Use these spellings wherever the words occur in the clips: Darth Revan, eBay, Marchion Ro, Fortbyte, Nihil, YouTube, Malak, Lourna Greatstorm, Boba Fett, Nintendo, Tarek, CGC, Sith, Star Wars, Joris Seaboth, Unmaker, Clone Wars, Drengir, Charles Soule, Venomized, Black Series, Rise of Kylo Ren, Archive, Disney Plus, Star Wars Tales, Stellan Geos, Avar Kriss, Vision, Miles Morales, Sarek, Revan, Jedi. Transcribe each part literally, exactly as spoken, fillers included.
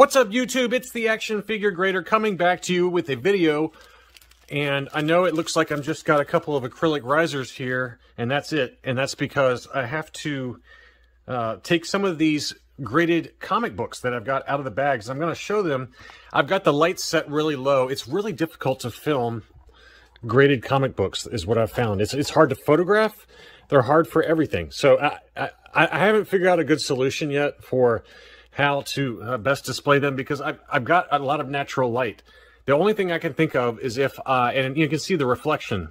What's up, YouTube? It's the Action Figure Grader coming back to you with a video. And I know it looks like I've just got a couple of acrylic risers here, and that's it. And that's because I have to uh, take some of these graded comic books that I've got out of the bags. I'm going to show them. I've got the lights set really low. It's really difficult to film graded comic books is what I've found. It's, it's hard to photograph. They're hard for everything. So I, I, I haven't figured out a good solution yet for how to uh, best display them, because I've, I've got a lot of natural light. The only thing I can think of is if, uh, and you can see the reflection.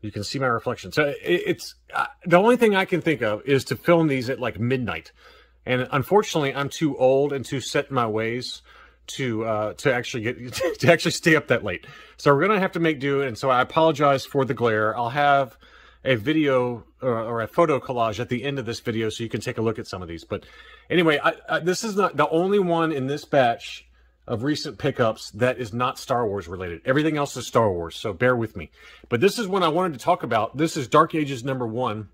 You can see my reflection. So it, it's, uh, the only thing I can think of is to film these at like midnight. And unfortunately, I'm too old and too set in my ways to uh, to actually get to actually stay up that late. So we're gonna have to make do, and so I apologize for the glare. I'll have a video or, or a photo collage at the end of this video, so you can take a look at some of these. But anyway, I, I, this is not the only one in this batch of recent pickups that is not Star Wars related. Everything else is Star Wars, so bear with me. But this is one I wanted to talk about. This is Dark Ages number one.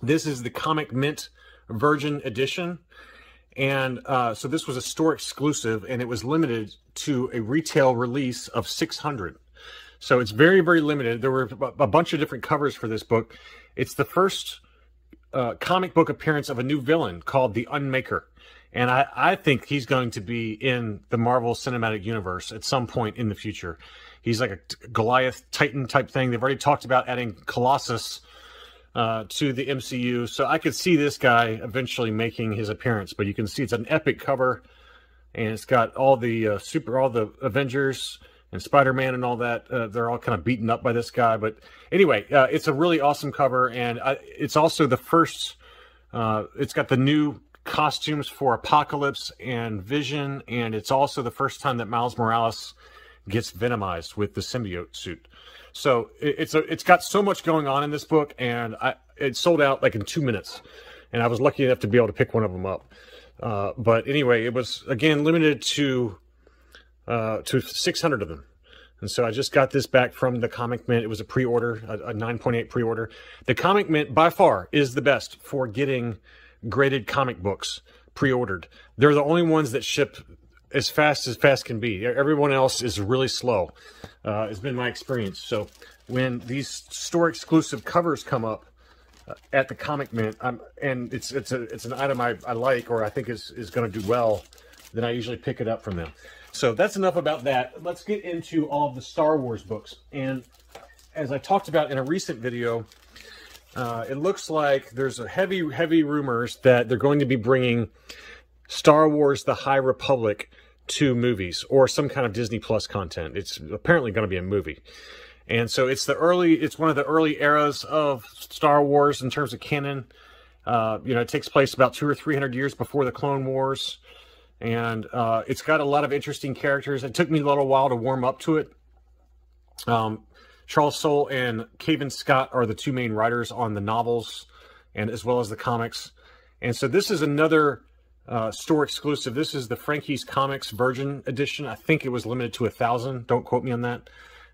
This is the Comic Mint Virgin Edition. And uh, so this was a store exclusive, and it was limited to a retail release of six hundred. So it's very, very limited. There were a bunch of different covers for this book. It's the first uh, comic book appearance of a new villain called the Unmaker. And I, I think he's going to be in the Marvel Cinematic Universe at some point in the future. He's like a Goliath Titan type thing. They've already talked about adding Colossus Uh, to the M C U, so I could see this guy eventually making his appearance. But you can see it's an epic cover, and it's got all the uh, super, all the Avengers and Spider-Man and all that. Uh, they're all kind of beaten up by this guy. But anyway, uh, it's a really awesome cover, and I, it's also the first. Uh, it's got the new costumes for Apocalypse and Vision, and it's also the first time that Miles Morales gets Venomized with the symbiote suit. So it's a, it's got so much going on in this book, and I, it sold out like in two minutes, and I was lucky enough to be able to pick one of them up. Uh, but anyway, it was again limited to uh, to six hundred of them, and so I just got this back from the Comic Mint. It was a pre-order, a, a nine point eight pre-order. The Comic Mint by far is the best for getting graded comic books pre-ordered. They're the only ones that ship as fast as fast can be. Everyone else is really slow. Uh, it's been my experience. So when these store exclusive covers come up uh, at the Comic Mint, I'm, and it's it's a it's an item I, I like, or I think is is going to do well, then I usually pick it up from them. So that's enough about that. Let's get into all of the Star Wars books. And as I talked about in a recent video, uh, it looks like there's a heavy heavy rumors that they're going to be bringing Star Wars: The High Republic to movies or some kind of Disney Plus content. It's apparently going to be a movie. And so it's the early, it's one of the early eras of Star Wars in terms of canon. Uh, you know, it takes place about two or three hundred years before the Clone Wars. And uh, it's got a lot of interesting characters. It took me a little while to warm up to it. Um, Charles Soule and Cavan Scott are the two main writers on the novels and as well as the comics. And so this is another Uh, store exclusive. This is the Frankie's Comics Virgin Edition. I think it was limited to a thousand. Don't quote me on that.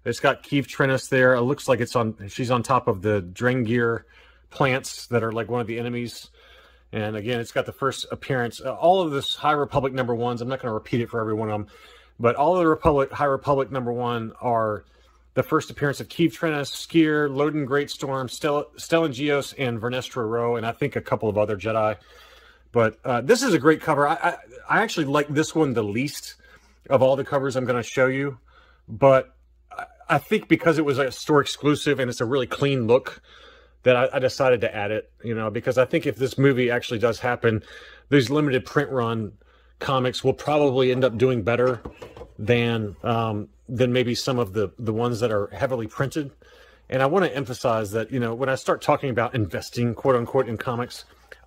It's got Keeve Trennis there. It looks like it's on. She's on top of the Drengir plants that are like one of the enemies. And again, it's got the first appearance. Uh, all of this High Republic number ones. I'm not going to repeat it for every one of them, but all of the Republic High Republic number one are the first appearance of Keeve Trennis, Skier, Lourna Greatstorm, Stel Stellan Geos, and Marchion Ro, and I think a couple of other Jedi. But uh, this is a great cover. I, I I actually like this one the least of all the covers I'm going to show you. But I, I think because it was a store exclusive and it's a really clean look that I, I decided to add it. You know, because I think if this movie actually does happen, these limited print run comics will probably end up doing better than um, than maybe some of the the ones that are heavily printed. And I want to emphasize that, you know, when I start talking about investing, quote unquote, in comics,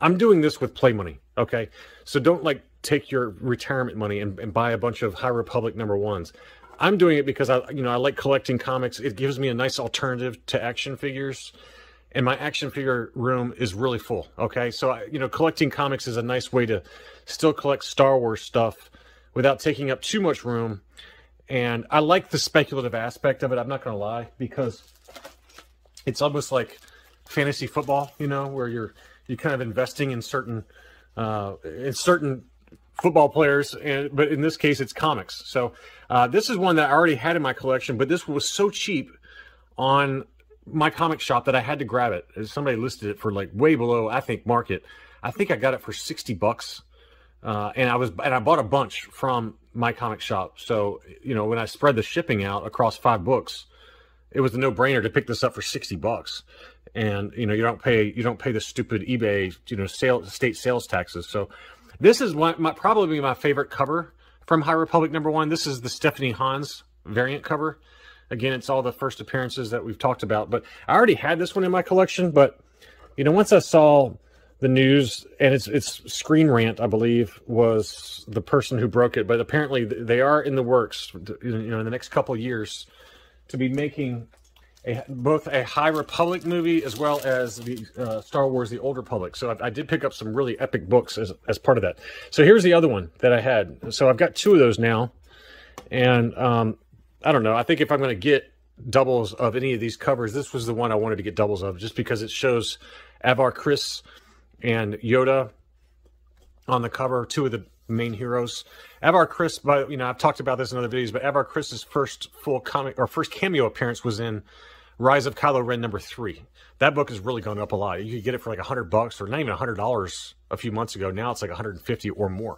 I'm doing this with play money, okay? So don't, like, take your retirement money and, and buy a bunch of High Republic number ones. I'm doing it because, I, you know, I like collecting comics. It gives me a nice alternative to action figures, and my action figure room is really full, okay? So, I, you know, collecting comics is a nice way to still collect Star Wars stuff without taking up too much room, and I like the speculative aspect of it, I'm not going to lie, because it's almost like fantasy football, you know, where you're... you're kind of investing in certain, uh, in certain football players, and but in this case, it's comics. So uh, this is one that I already had in my collection, but this was so cheap on my comic shop that I had to grab it. Somebody listed it for like way below, I think, market. I think I got it for sixty bucks. Uh, and I was, and I bought a bunch from my comic shop. So, you know, when I spread the shipping out across five books, it was a no brainer to pick this up for sixty bucks. And, you know, you don't pay, you don't pay the stupid eBay, you know, sale, state sales taxes. So this is my, my probably my favorite cover from High Republic number one. This is the Stephanie Hans variant cover. Again, it's all the first appearances that we've talked about, but I already had this one in my collection. But, you know, once I saw the news, and it's it's Screen Rant, I believe, was the person who broke it, but apparently they are in the works, you know, in the next couple of years to be making a, both a High Republic movie as well as the uh, Star Wars: The Old Republic. So I, I did pick up some really epic books as, as part of that. So here's the other one that I had. So I've got two of those now, and um, I don't know. I think if I'm going to get doubles of any of these covers, this was the one I wanted to get doubles of, just because it shows Avar Kriss and Yoda on the cover, two of the main heroes. Avar Kriss, but you know, I've talked about this in other videos, but Avar Kriss's first full comic or first cameo appearance was in Rise of Kylo Ren number three. That book has really gone up a lot. You could get it for like a hundred bucks or not even a hundred dollars a few months ago. Now it's like one hundred fifty or more.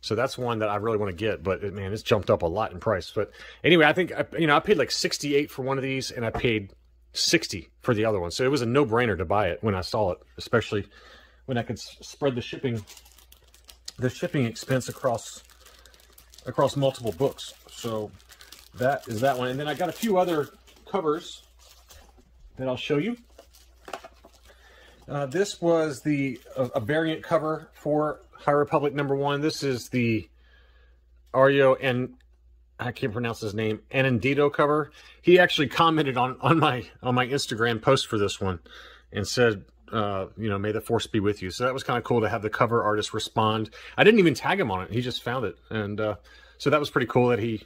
So that's one that I really want to get, but man, it's jumped up a lot in price. But anyway, I think, you know, I paid like sixty-eight for one of these and I paid sixty for the other one. So it was a no-brainer to buy it when I saw it, especially when I could spread the shipping, the shipping expense across, across multiple books. So that is that one. And then I got a few other covers that I'll show you. Uh, this was the uh, a variant cover for High Republic number one. This is the Ario, and I can't pronounce his name, Anandito cover. He actually commented on on my on my Instagram post for this one, and said, uh, you know, may the force be with you. So that was kind of cool to have the cover artist respond. I didn't even tag him on it; he just found it, and uh, so that was pretty cool that he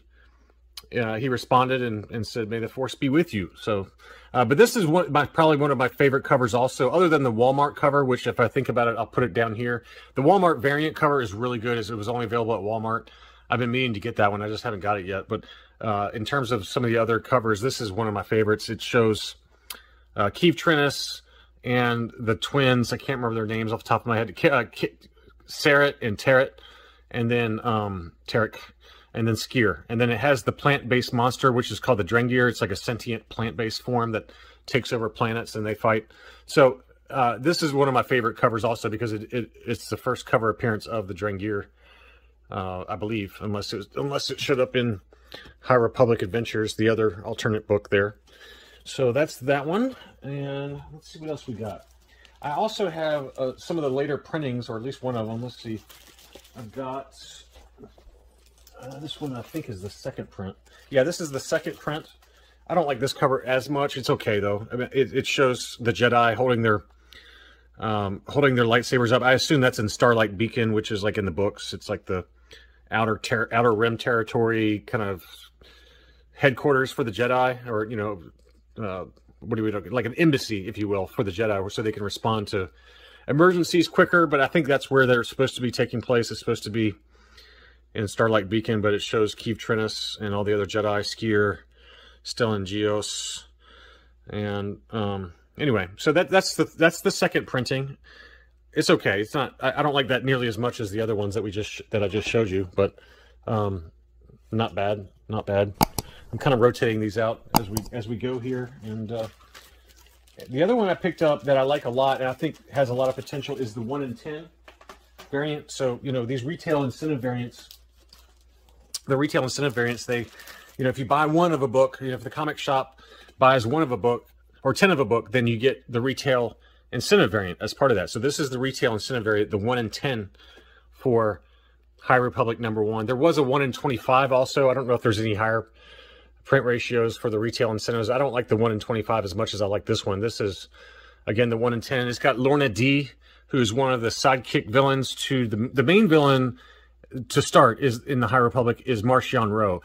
uh, he responded and and said, may the force be with you. So, uh, but this is one my probably one of my favorite covers, also, other than the Walmart cover, which if I think about it, I'll put it down here. The Walmart variant cover is really good, as it was only available at Walmart. I've been meaning to get that one; I just haven't got it yet. But uh, in terms of some of the other covers, this is one of my favorites. It shows uh, Keeve Trennis and the twins, I can't remember their names off the top of my head, uh, Sarek and Tarek, and then um, Tarek, and then Skier. And then it has the plant-based monster, which is called the Drengir. It's like a sentient plant-based form that takes over planets and they fight. So uh, this is one of my favorite covers also, because it, it, it's the first cover appearance of the Drengir, uh, I believe, unless it, was, unless it showed up in High Republic Adventures, the other alternate book there. So that's that one, and let's see what else we got. I also have uh, some of the later printings, or at least one of them. Let's see. I've got uh, this one, I think, is the second print. Yeah, this is the second print. I don't like this cover as much. It's okay, though. I mean, it, it shows the Jedi holding their um, holding their lightsabers up. I assume that's in Starlight Beacon, which is like in the books. It's like the outer ter outer rim territory, kind of headquarters for the Jedi, or, you know, Uh, what do we do? Like an embassy, if you will, for the Jedi, so they can respond to emergencies quicker. But I think that's where they're supposed to be taking place. It's supposed to be in Starlight Beacon, but it shows Keeve Trennis and all the other Jedi, Skier, Stellan Geos, and um, anyway. So that that's the that's the second printing. It's okay. It's not. I, I don't like that nearly as much as the other ones that we just that I just showed you. But um, not bad. Not bad. I'm kind of rotating these out as we as we go here. And uh, the other one I picked up that I like a lot, and I think has a lot of potential, is the one in ten variant. So, you know, these retail incentive variants, the retail incentive variants, they, you know, if you buy one of a book, you know, if the comic shop buys one of a book or ten of a book, then you get the retail incentive variant as part of that. So this is the retail incentive variant, the one in ten for High Republic number one. There was a one in twenty-five also. I don't know if there's any higher print ratios for the retail incentives. I don't like the one in twenty-five as much as I like this one. This is, again, the one in ten. It's got Lourna Dee, who's one of the sidekick villains to the, the main villain to start is in the High Republic is Marchion Ro.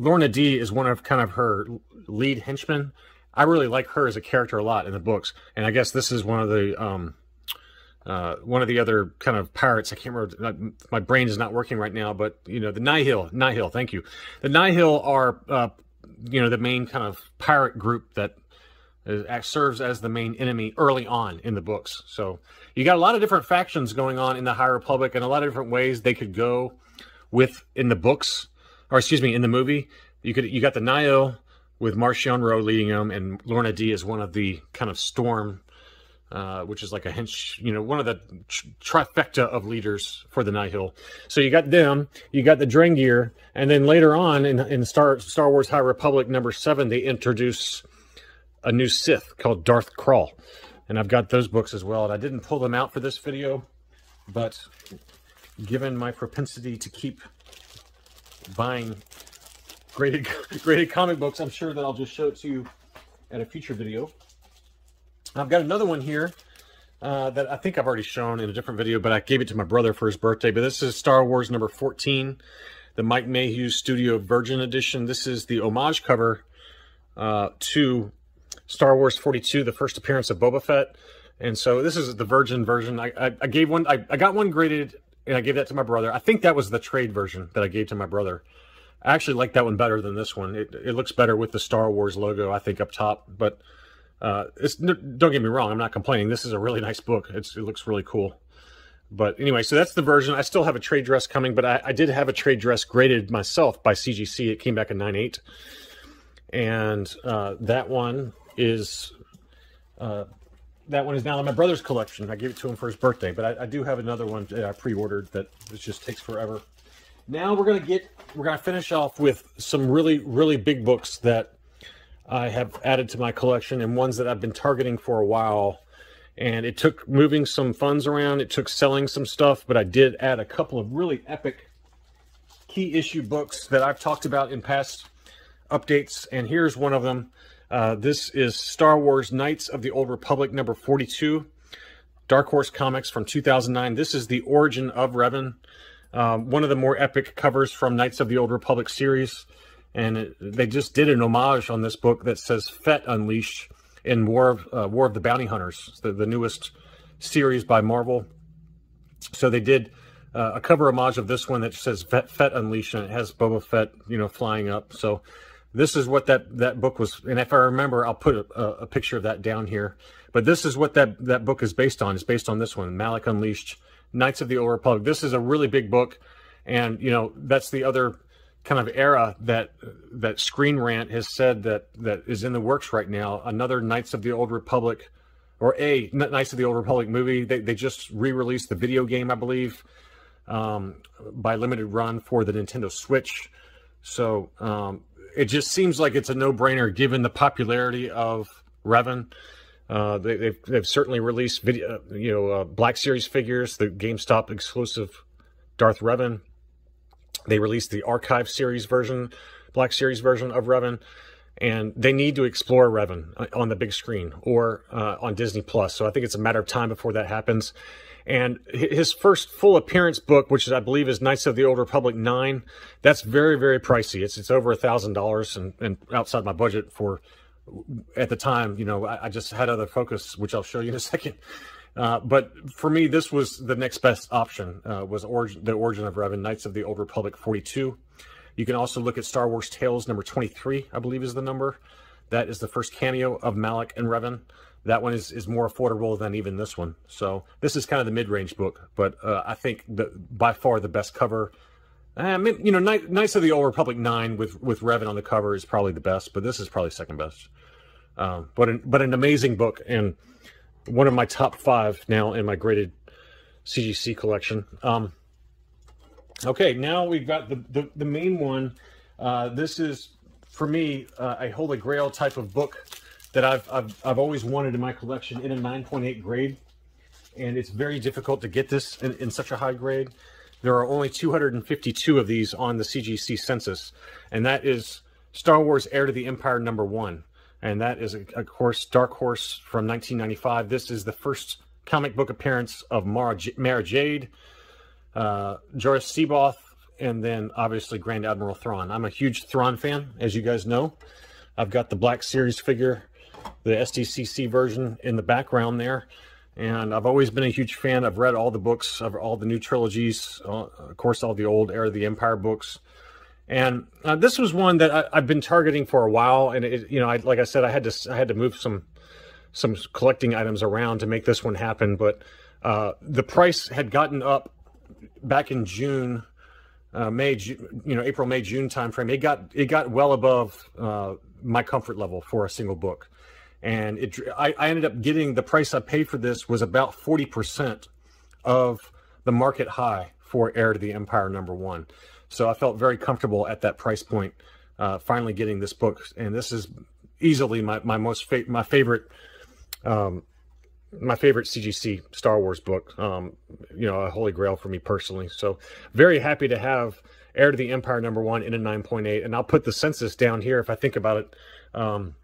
Lourna Dee is one of kind of her lead henchmen. I really like her as a character a lot in the books. And I guess this is one of the um, Uh, one of the other kind of pirates, I can't remember, my brain is not working right now, but, you know, the Nihil, Nihil, thank you. The Nihil are, uh, you know, the main kind of pirate group that is, serves as the main enemy early on in the books. So you got a lot of different factions going on in the High Republic and a lot of different ways they could go with in the books, or excuse me, in the movie. You could you got the Nihil with Marchion Ro leading them, and Lourna Dee is one of the kind of storm Uh, which is like a hench, you know, one of the trifecta of leaders for the Nihil. So you got them, you got the Drengir, and then later on in, in Star, Star Wars High Republic number seven, they introduce a new Sith called Darth Krall. And I've got those books as well, and I didn't pull them out for this video, but given my propensity to keep buying graded, graded comic books, I'm sure that I'll just show it to you at a future video. I've got another one here uh, that I think I've already shown in a different video, but I gave it to my brother for his birthday. But this is Star Wars number fourteen, the Mike Mayhew Studio Virgin Edition. This is the homage cover uh, to Star Wars forty-two, the first appearance of Boba Fett. And so this is the Virgin version. I, I, I gave one, I, I got one graded, and I gave that to my brother. I think that was the trade version that I gave to my brother. I actually like that one better than this one. It, it looks better with the Star Wars logo, I think, up top, but... Uh, it's, don't get me wrong, I'm not complaining. This is a really nice book. It's, it looks really cool. But anyway, so that's the version. I still have a trade dress coming, but I, I did have a trade dress graded myself by C G C. It came back in nine eight. And uh, that one is uh, that one is now in my brother's collection. I gave it to him for his birthday. But I, I do have another one that I pre-ordered that it just takes forever. Now we're going to get, we're going to finish off with some really, really big books that I have added to my collection, and ones that I've been targeting for a while. And it took moving some funds around, it took selling some stuff, but I did add a couple of really epic key issue books that I've talked about in past updates, and here's one of them. Uh, this is Star Wars Knights of the Old Republic number forty-two, Dark Horse Comics from two thousand nine. This is the origin of Revan, um, one of the more epic covers from Knights of the Old Republic series. And it, they just did an homage on this book that says Fett Unleashed in War of, uh, War of the Bounty Hunters, the, the newest series by Marvel. So they did uh, a cover homage of this one that says Fett, Fett Unleashed, and it has Boba Fett, you know, flying up. So this is what that, that book was. And if I remember, I'll put a, a picture of that down here. But this is what that, that book is based on. It's based on this one, Malak Unleashed, Knights of the Old Republic. This is a really big book. And, you know, that's the other... kind of era that that Screen Rant has said that that is in the works right now. Another Knights of the Old Republic, or a Knights of the Old Republic movie. They they just re-released the video game, I believe, um, by limited run for the Nintendo Switch. So um, it just seems like it's a no-brainer given the popularity of Revan. Uh, they, they've they've certainly released video, you know, uh, Black Series figures, the GameStop exclusive Darth Revan. They released the Archive Series version, Black Series version of Revan, and they need to explore Revan on the big screen or uh, on Disney Plus. So I think it's a matter of time before that happens. And his first full appearance book, which I believe is Knights of the Old Republic nine, that's very, very pricey. It's it's over a thousand dollars, and, and outside my budget for, at the time, you know, I, I just had other focus, which I'll show you in a second. Uh, but for me, this was the next best option, uh, was origin, the origin of Revan, Knights of the Old Republic forty-two. You can also look at Star Wars Tales number twenty-three, I believe is the number. That is the first cameo of Malak and Revan. That one is, is more affordable than even this one. So this is kind of the mid-range book, but uh, I think the, by far the best cover. I mean, you know, Knights of the Old Republic nine with, with Revan on the cover is probably the best, but this is probably second best. Um, but, an, but an amazing book, and... one of my top five now in my graded C G C collection. Um, okay, now we've got the, the, the main one. Uh, this is, for me, uh, a Holy Grail type of book that I've, I've, I've always wanted in my collection in a nine point eight grade. And it's very difficult to get this in, in such a high grade. There are only two hundred fifty-two of these on the C G C census. And that is Star Wars Heir to the Empire number one. And that is, of course, Dark Horse from nineteen ninety-five. This is the first comic book appearance of Mara, J Mara Jade, uh, Joris Seaboth, and then, obviously, Grand Admiral Thrawn. I'm a huge Thrawn fan, as you guys know. I've got the Black Series figure, the S D C C version in the background there. And I've always been a huge fan. I've read all the books, of all the new trilogies, uh, of course, all the old Heir of the Empire books. And uh, this was one that I, I've been targeting for a while. And it, you know, I, like I said, I had to I had to move some some collecting items around to make this one happen. But uh, the price had gotten up back in June, uh, May, June, you know, April, May, June timeframe. It got it got well above uh, my comfort level for a single book. And it, I, I ended up getting the price I paid for this was about forty percent of the market high for Heir to the Empire number one. So I felt very comfortable at that price point, uh, finally getting this book. And this is easily my, my most fa my favorite, um, my favorite C G C Star Wars book. Um, you know, a holy grail for me personally. So very happy to have Heir to the Empire number one in a nine point eight. And I'll put the census down here if I think about it. Um,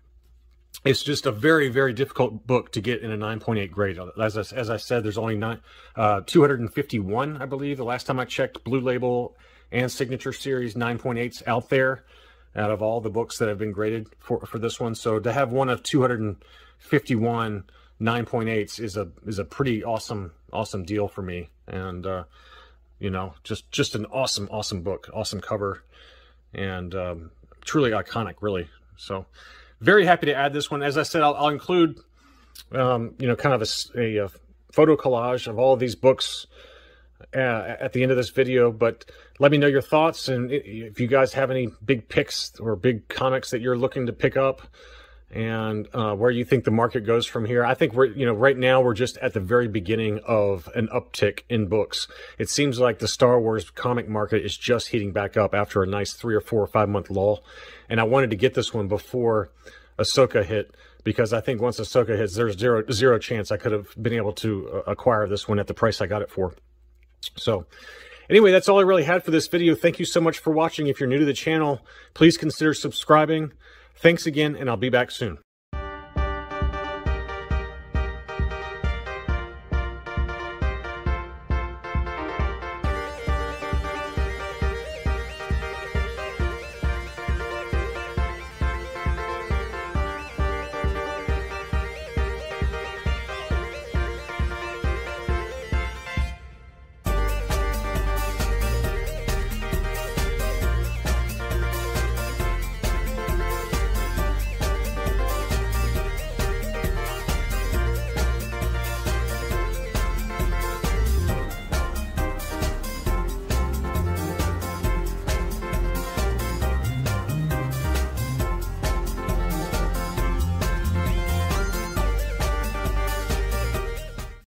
It's just a very, very difficult book to get in a nine point eight grade. As I, as I said, there's only nine, uh, two hundred fifty-one, I believe. The last time I checked, Blue Label and Signature Series nine point eights out there out of all the books that have been graded for, for this one. So to have one of two hundred fifty-one nine point eights is a is a pretty awesome, awesome deal for me. And, uh, you know, just, just an awesome, awesome book, awesome cover, and um, truly iconic, really. So... very happy to add this one. As I said, I'll, I'll include, um, you know, kind of a, a photo collage of all of these books uh, at the end of this video. But let me know your thoughts. And if you guys have any big picks or big comics that you're looking to pick up and uh, where you think the market goes from here. I think we're, you know, right now we're just at the very beginning of an uptick in books. It seems like the Star Wars comic market is just heating back up after a nice three or four or five month lull. And I wanted to get this one before Ahsoka hit, because I think once Ahsoka hits, there's zero, zero chance I could have been able to acquire this one at the price I got it for. So anyway, that's all I really had for this video. Thank you so much for watching. If you're new to the channel, please consider subscribing. Thanks again, and I'll be back soon.